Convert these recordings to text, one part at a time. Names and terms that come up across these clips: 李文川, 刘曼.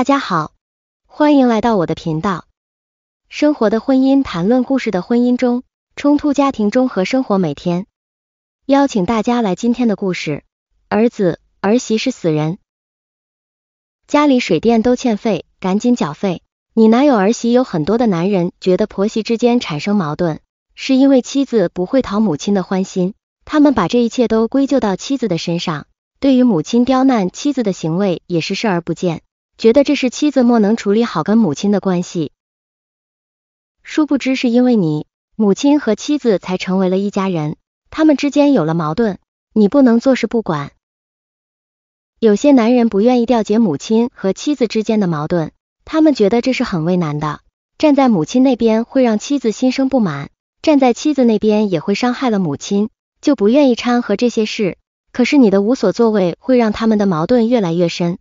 大家好，欢迎来到我的频道。生活的婚姻，谈论故事的婚姻中，冲突家庭中和生活每天。邀请大家来今天的故事，儿子、儿媳是死人。家里水电都欠费，赶紧缴费。你哪有儿媳？有很多的男人觉得婆媳之间产生矛盾，是因为妻子不会讨母亲的欢心，他们把这一切都归咎到妻子的身上，对于母亲刁难妻子的行为也是视而不见。觉得这是妻子莫能处理好跟母亲的关系，殊不知是因为你，母亲和妻子才成为了一家人，他们之间有了矛盾，你不能坐视不管。有些男人不愿意调解母亲和妻子之间的矛盾，他们觉得这是很为难的，站在母亲那边会让妻子心生不满，站在妻子那边也会伤害了母亲，就不愿意掺和这些事，可是你的无所作为会让他们的矛盾越来越深。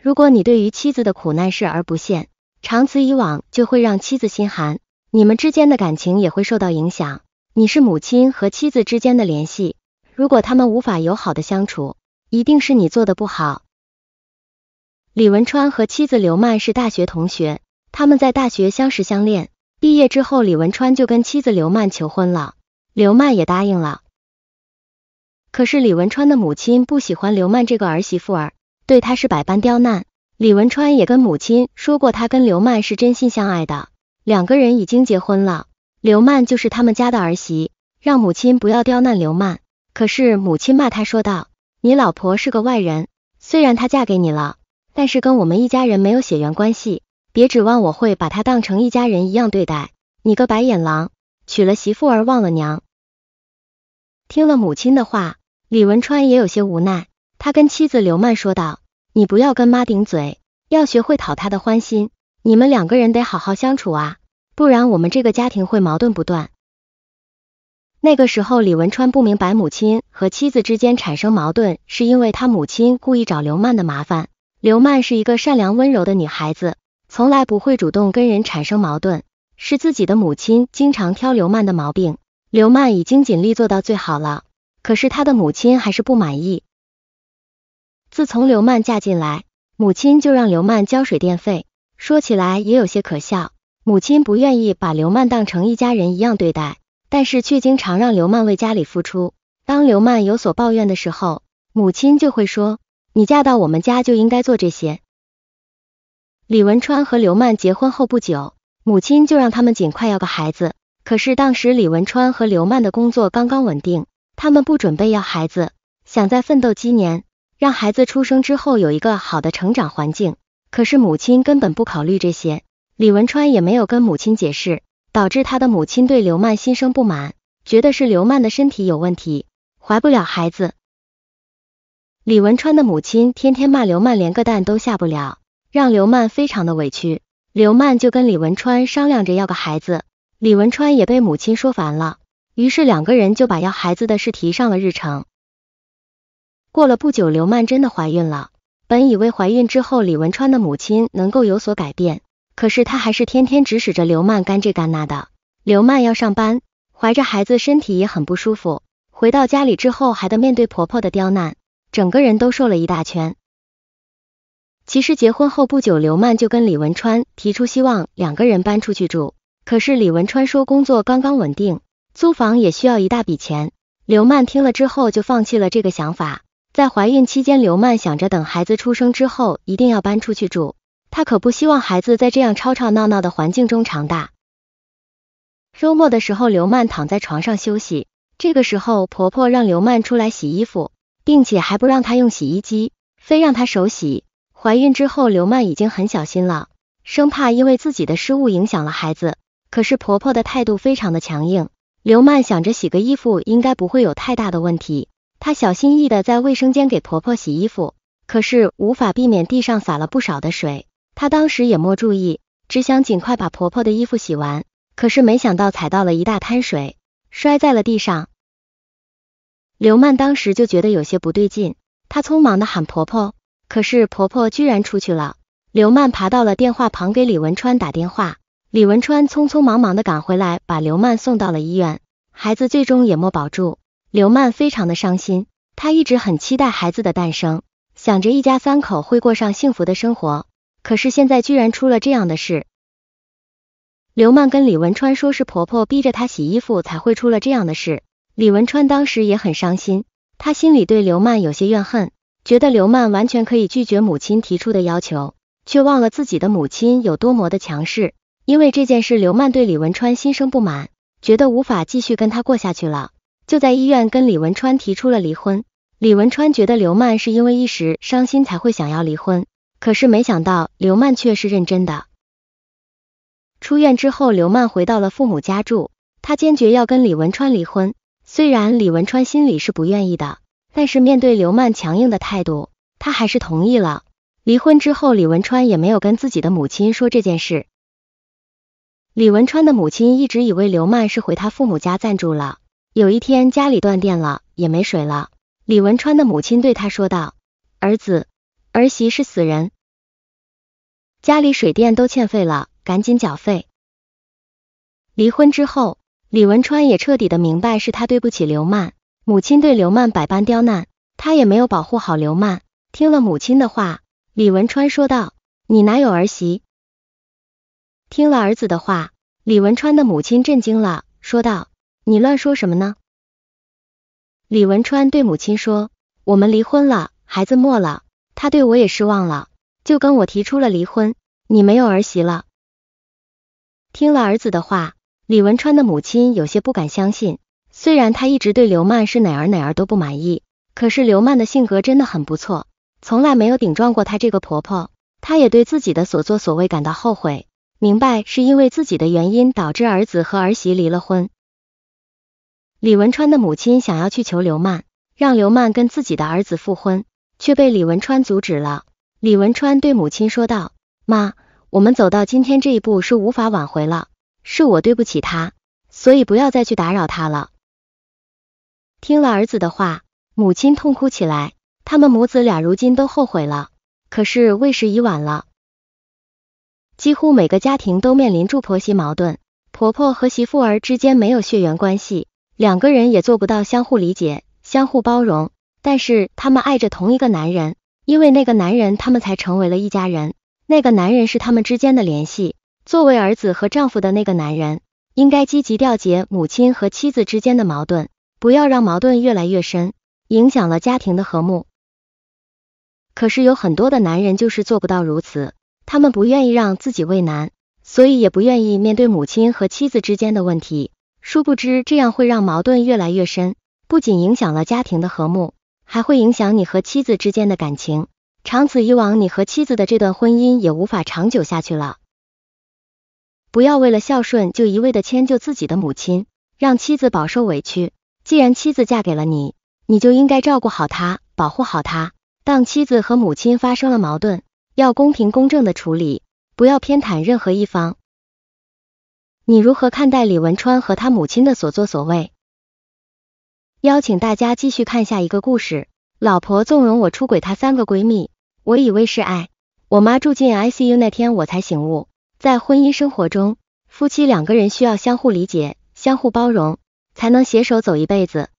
如果你对于妻子的苦难视而不见，长此以往就会让妻子心寒，你们之间的感情也会受到影响。你是母亲和妻子之间的联系，如果他们无法友好的相处，一定是你做的不好。李文川和妻子刘曼是大学同学，他们在大学相识相恋，毕业之后李文川就跟妻子刘曼求婚了，刘曼也答应了。可是李文川的母亲不喜欢刘曼这个儿媳妇儿，对他是百般刁难，李文川也跟母亲说过他跟刘曼是真心相爱的，两个人已经结婚了，刘曼就是他们家的儿媳，让母亲不要刁难刘曼。可是母亲骂他说道，你老婆是个外人，虽然她嫁给你了，但是跟我们一家人没有血缘关系，别指望我会把她当成一家人一样对待，你个白眼狼，娶了媳妇儿忘了娘。听了母亲的话，李文川也有些无奈，他跟妻子刘曼说道，你不要跟妈顶嘴，要学会讨她的欢心，你们两个人得好好相处啊，不然我们这个家庭会矛盾不断。那个时候李文川不明白母亲和妻子之间产生矛盾是因为他母亲故意找刘曼的麻烦，刘曼是一个善良温柔的女孩子，从来不会主动跟人产生矛盾，是自己的母亲经常挑刘曼的毛病，刘曼已经尽力做到最好了，可是她的母亲还是不满意。自从刘曼嫁进来，母亲就让刘曼交水电费，说起来也有些可笑，母亲不愿意把刘曼当成一家人一样对待，但是却经常让刘曼为家里付出。当刘曼有所抱怨的时候，母亲就会说，你嫁到我们家就应该做这些。李文川和刘曼结婚后不久，母亲就让他们尽快要个孩子，可是当时李文川和刘曼的工作刚刚稳定，他们不准备要孩子，想再奋斗几年，让孩子出生之后有一个好的成长环境，可是母亲根本不考虑这些，李文川也没有跟母亲解释，导致他的母亲对刘曼心生不满，觉得是刘曼的身体有问题，怀不了孩子。李文川的母亲天天骂刘曼连个蛋都下不了，让刘曼非常的委屈，刘曼就跟李文川商量着要个孩子，李文川也被母亲说烦了，于是两个人就把要孩子的事提上了日程。过了不久，刘曼真的怀孕了，本以为怀孕之后李文川的母亲能够有所改变，可是她还是天天指使着刘曼干这干那的，刘曼要上班，怀着孩子身体也很不舒服，回到家里之后还得面对婆婆的刁难，整个人都瘦了一大圈。其实结婚后不久，刘曼就跟李文川提出希望两个人搬出去住，可是李文川说工作刚刚稳定，租房也需要一大笔钱，刘曼听了之后就放弃了这个想法。在怀孕期间，刘曼想着等孩子出生之后一定要搬出去住，她可不希望孩子在这样吵吵闹闹的环境中长大。周末的时候，刘曼躺在床上休息，这个时候婆婆让刘曼出来洗衣服，并且还不让她用洗衣机，非让她手洗。怀孕之后刘曼已经很小心了，生怕因为自己的失误影响了孩子，可是婆婆的态度非常的强硬，刘曼想着洗个衣服应该不会有太大的问题，她小心翼翼的在卫生间给婆婆洗衣服，可是无法避免地上洒了不少的水，她当时也没注意，只想尽快把婆婆的衣服洗完，可是没想到踩到了一大滩水，摔在了地上。刘曼当时就觉得有些不对劲，她匆忙的喊婆婆，可是婆婆居然出去了。刘曼爬到了电话旁给李文川打电话，李文川匆匆忙忙的赶回来，把刘曼送到了医院，孩子最终也没保住。刘曼非常的伤心，她一直很期待孩子的诞生，想着一家三口会过上幸福的生活，可是现在居然出了这样的事。刘曼跟李文川说是婆婆逼着她洗衣服才会出了这样的事，李文川当时也很伤心，他心里对刘曼有些怨恨，觉得刘曼完全可以拒绝母亲提出的要求，却忘了自己的母亲有多么的强势。因为这件事，刘曼对李文川心生不满，觉得无法继续跟他过下去了，就在医院跟李文川提出了离婚。李文川觉得刘曼是因为一时伤心才会想要离婚，可是没想到刘曼却是认真的。出院之后，刘曼回到了父母家住，她坚决要跟李文川离婚。虽然李文川心里是不愿意的，但是面对刘曼强硬的态度，她还是同意了。离婚之后，李文川也没有跟自己的母亲说这件事。李文川的母亲一直以为刘曼是回她父母家暂住了。有一天家里断电了，也没水了，李文川的母亲对他说道：“儿子，儿媳是死人，家里水电都欠费了，赶紧缴费。”离婚之后，李文川也彻底的明白是他对不起刘曼，母亲对刘曼百般刁难，他也没有保护好刘曼。听了母亲的话，李文川说道：“你哪有儿媳？”听了儿子的话，李文川的母亲震惊了，说道：“你乱说什么呢？”李文川对母亲说：“我们离婚了，孩子没了，他对我也失望了，就跟我提出了离婚，你没有儿媳了。”听了儿子的话，李文川的母亲有些不敢相信，虽然她一直对刘曼是哪儿都不满意，可是刘曼的性格真的很不错，从来没有顶撞过她这个婆婆，她也对自己的所作所为感到后悔，明白是因为自己的原因导致儿子和儿媳离了婚。李文川的母亲想要去求刘曼，让刘曼跟自己的儿子复婚，却被李文川阻止了。李文川对母亲说道：“妈，我们走到今天这一步是无法挽回了，是我对不起他，所以不要再去打扰他了。”听了儿子的话，母亲痛哭起来，他们母子俩如今都后悔了，可是为时已晚了。几乎每个家庭都面临住婆媳矛盾，婆婆和媳妇儿之间没有血缘关系，两个人也做不到相互理解、相互包容，但是他们爱着同一个男人，因为那个男人他们才成为了一家人，那个男人是他们之间的联系。作为儿子和丈夫的那个男人，应该积极调节母亲和妻子之间的矛盾，不要让矛盾越来越深，影响了家庭的和睦。可是有很多的男人就是做不到如此，他们不愿意让自己为难，所以也不愿意面对母亲和妻子之间的问题。殊不知这样会让矛盾越来越深，不仅影响了家庭的和睦，还会影响你和妻子之间的感情，长此以往，你和妻子的这段婚姻也无法长久下去了。不要为了孝顺就一味的迁就自己的母亲，让妻子饱受委屈。既然妻子嫁给了你，你就应该照顾好她，保护好她。当妻子和母亲发生了矛盾，要公平公正的处理，不要偏袒任何一方。你如何看待李文川和他母亲的所作所为？邀请大家继续看下一个故事。老婆纵容我出轨她3个闺蜜，我以为是爱。我妈住进 ICU 那天我才醒悟，在婚姻生活中，夫妻两个人需要相互理解、相互包容，才能携手走一辈子。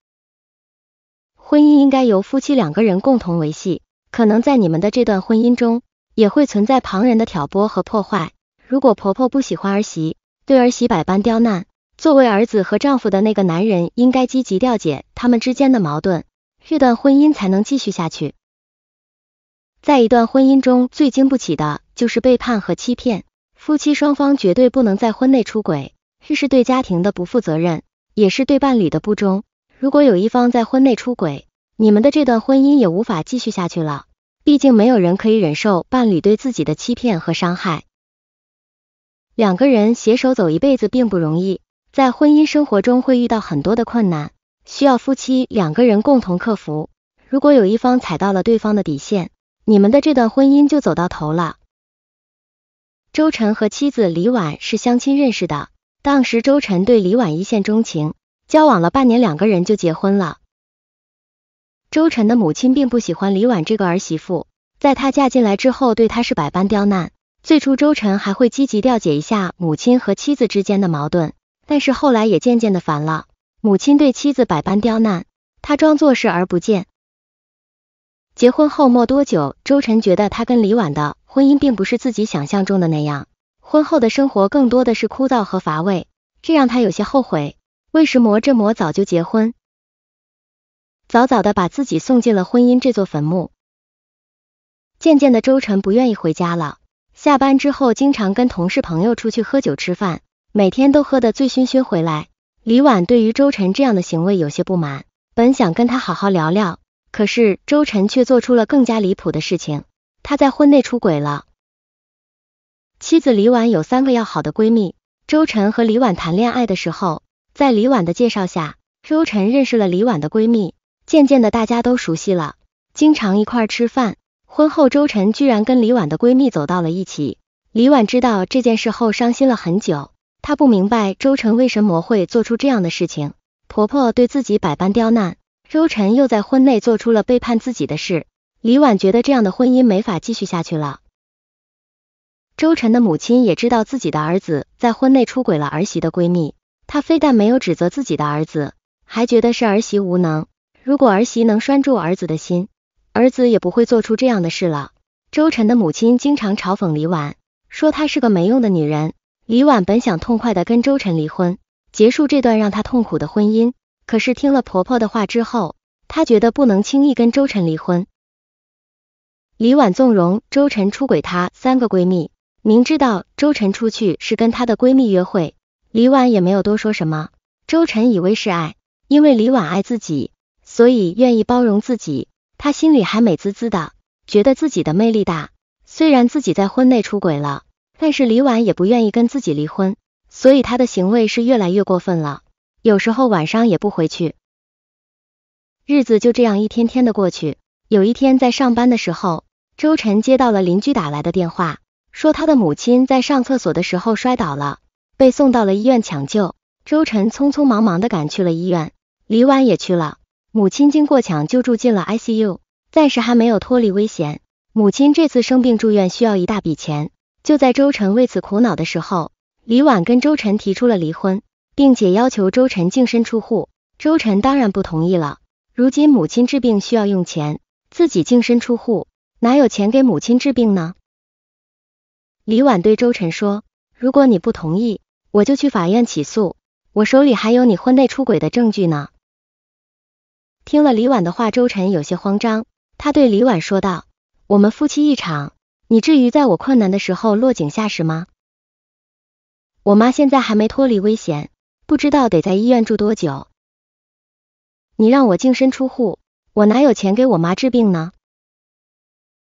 婚姻应该由夫妻两个人共同维系，可能在你们的这段婚姻中，也会存在旁人的挑拨和破坏。如果婆婆不喜欢儿媳，对儿媳百般刁难，作为儿子和丈夫的那个男人应该积极调解他们之间的矛盾，这段婚姻才能继续下去。在一段婚姻中最经不起的就是背叛和欺骗，夫妻双方绝对不能在婚内出轨，这是对家庭的不负责任，也是对伴侣的不忠。如果有一方在婚内出轨，你们的这段婚姻也无法继续下去了，毕竟没有人可以忍受伴侣对自己的欺骗和伤害。两个人携手走一辈子并不容易，在婚姻生活中会遇到很多的困难，需要夫妻两个人共同克服。如果有一方踩到了对方的底线，你们的这段婚姻就走到头了。周晨和妻子李婉是相亲认识的，当时周晨对李婉一见钟情，交往了半年，两个人就结婚了。周晨的母亲并不喜欢李婉这个儿媳妇，在她嫁进来之后对她是百般刁难。最初周晨还会积极调解一下母亲和妻子之间的矛盾，但是后来也渐渐的烦了，母亲对妻子百般刁难，他装作视而不见。结婚后没多久，周晨觉得他跟李婉的婚姻并不是自己想象中的那样，婚后的生活更多的是枯燥和乏味，这让他有些后悔，为什么这么早就结婚，早早的把自己送进了婚姻这座坟墓。渐渐的，周晨不愿意回家了，下班之后经常跟同事朋友出去喝酒吃饭，每天都喝得醉醺醺回来。李婉对于周晨这样的行为有些不满，本想跟他好好聊聊，可是周晨却做出了更加离谱的事情，他在婚内出轨了。妻子李婉有3个要好的闺蜜，周晨和李婉谈恋爱的时候，在李婉的介绍下，周晨认识了李婉的闺蜜，渐渐的大家都熟悉了，经常一块吃饭。婚后周晨居然跟李婉的闺蜜走到了一起，李婉知道这件事后伤心了很久，她不明白周晨为什么会做出这样的事情，婆婆对自己百般刁难，周晨又在婚内做出了背叛自己的事，李婉觉得这样的婚姻没法继续下去了。周晨的母亲也知道自己的儿子在婚内出轨了儿媳的闺蜜，她非但没有指责自己的儿子，还觉得是儿媳无能，如果儿媳能拴住儿子的心，儿子也不会做出这样的事了。周晨的母亲经常嘲讽李婉，说她是个没用的女人。李婉本想痛快的跟周晨离婚，结束这段让她痛苦的婚姻，可是听了婆婆的话之后，她觉得不能轻易跟周晨离婚。李婉纵容周晨出轨她3个闺蜜，明知道周晨出去是跟她的闺蜜约会，李婉也没有多说什么。周晨以为是爱，因为李婉爱自己，所以愿意包容自己，她心里还美滋滋的，觉得自己的魅力大。虽然自己在婚内出轨了，但是李婉也不愿意跟自己离婚，所以她的行为是越来越过分了。有时候晚上也不回去，日子就这样一天天的过去。有一天在上班的时候，周晨接到了邻居打来的电话，说他的母亲在上厕所的时候摔倒了，被送到了医院抢救。周晨匆匆忙忙的赶去了医院，李婉也去了。母亲经过抢救住进了 ICU， 暂时还没有脱离危险。母亲这次生病住院需要一大笔钱，就在周晨为此苦恼的时候，李婉跟周晨提出了离婚，并且要求周晨净身出户。周晨当然不同意了，如今母亲治病需要用钱，自己净身出户，哪有钱给母亲治病呢？李婉对周晨说，如果你不同意，我就去法院起诉，我手里还有你婚内出轨的证据呢。听了李婉的话，周晨有些慌张，他对李婉说道，我们夫妻一场，你至于在我困难的时候落井下石吗？我妈现在还没脱离危险，不知道得在医院住多久，你让我净身出户，我哪有钱给我妈治病呢？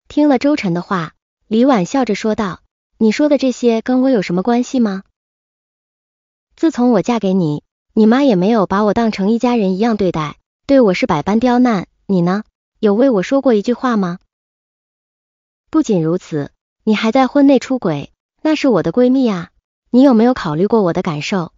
听了周晨的话，李婉笑着说道，你说的这些跟我有什么关系吗？自从我嫁给你，你妈也没有把我当成一家人一样对待，对我是百般刁难，你呢？有为我说过一句话吗？不仅如此，你还在婚内出轨，那是我的闺蜜啊，你有没有考虑过我的感受？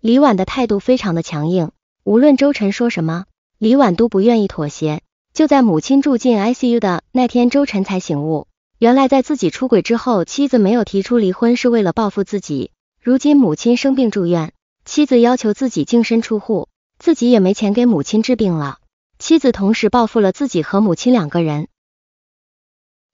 李婉的态度非常的强硬，无论周晨说什么，李婉都不愿意妥协。就在母亲住进 ICU 的那天，周晨才醒悟，原来在自己出轨之后，妻子没有提出离婚是为了报复自己。如今母亲生病住院，妻子要求自己净身出户，自己也没钱给母亲治病了，妻子同时报复了自己和母亲2个人。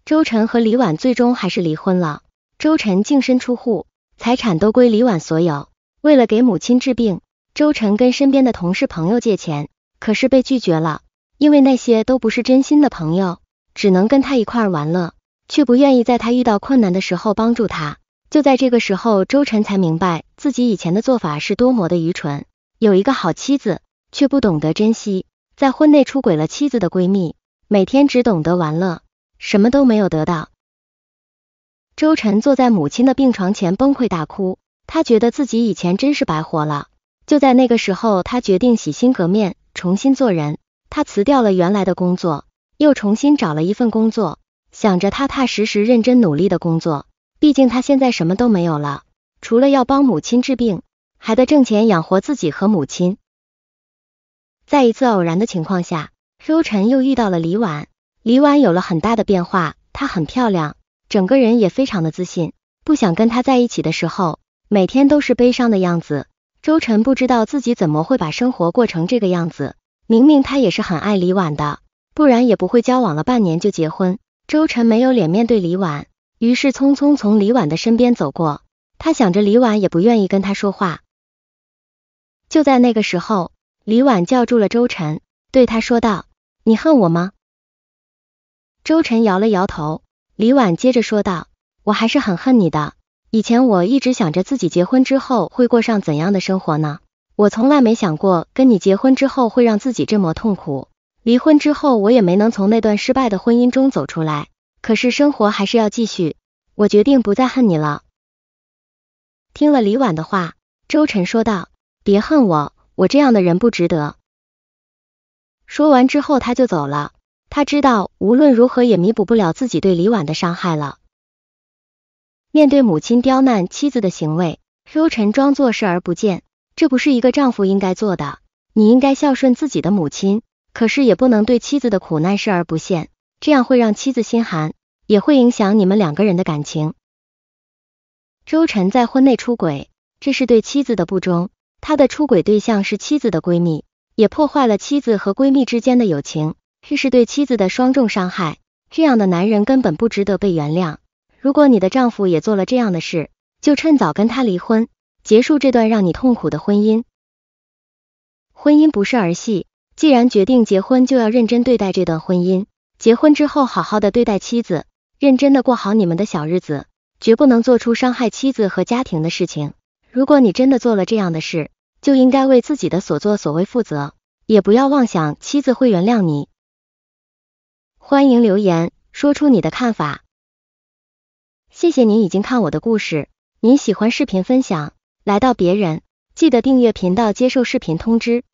周晨和李婉最终还是离婚了。周晨净身出户，财产都归李婉所有。为了给母亲治病，周晨跟身边的同事朋友借钱，可是被拒绝了，因为那些都不是真心的朋友，只能跟他一块玩乐，却不愿意在他遇到困难的时候帮助他。就在这个时候，周晨才明白自己以前的做法是多么的愚蠢，有一个好妻子，却不懂得珍惜，在婚内出轨了妻子的闺蜜，每天只懂得玩乐，什么都没有得到。周晨坐在母亲的病床前崩溃大哭，他觉得自己以前真是白活了。就在那个时候，他决定洗心革面，重新做人。他辞掉了原来的工作，又重新找了一份工作，想着踏踏实实认真努力的工作，毕竟他现在什么都没有了，除了要帮母亲治病，还得挣钱养活自己和母亲。在一次偶然的情况下，周晨又遇到了李婉。李婉有了很大的变化，她很漂亮，整个人也非常的自信，不想跟他在一起的时候，每天都是悲伤的样子。周晨不知道自己怎么会把生活过成这个样子，明明他也是很爱李婉的，不然也不会交往了半年就结婚。周晨没有脸面对李婉，于是匆匆从李婉的身边走过。他想着李婉也不愿意跟他说话。就在那个时候，李婉叫住了周晨，对他说道：“你恨我吗？”周晨摇了摇头。李婉接着说道：“我还是很恨你的。以前我一直想着自己结婚之后会过上怎样的生活呢？我从来没想过跟你结婚之后会让自己这么痛苦。离婚之后我也没能从那段失败的婚姻中走出来，可是生活还是要继续。我决定不再恨你了。”听了李婉的话，周晨说道：“别恨我，我这样的人不值得。”说完之后他就走了。他知道无论如何也弥补不了自己对李婉的伤害了。面对母亲刁难妻子的行为，周晨装作视而不见，这不是一个丈夫应该做的。你应该孝顺自己的母亲，可是也不能对妻子的苦难视而不见，这样会让妻子心寒，也会影响你们两个人的感情。周晨在婚内出轨，这是对妻子的不忠，他的出轨对象是妻子的闺蜜，也破坏了妻子和闺蜜之间的友情，这是对妻子的双重伤害，这样的男人根本不值得被原谅。如果你的丈夫也做了这样的事，就趁早跟他离婚，结束这段让你痛苦的婚姻。婚姻不是儿戏，既然决定结婚，就要认真对待这段婚姻。结婚之后好好的对待妻子，认真的过好你们的小日子。绝不能做出伤害妻子和家庭的事情。如果你真的做了这样的事，就应该为自己的所作所为负责，也不要妄想妻子会原谅你。欢迎留言，说出你的看法。谢谢您已经看我的故事，您喜欢视频分享，来到别人，记得订阅频道接受视频通知。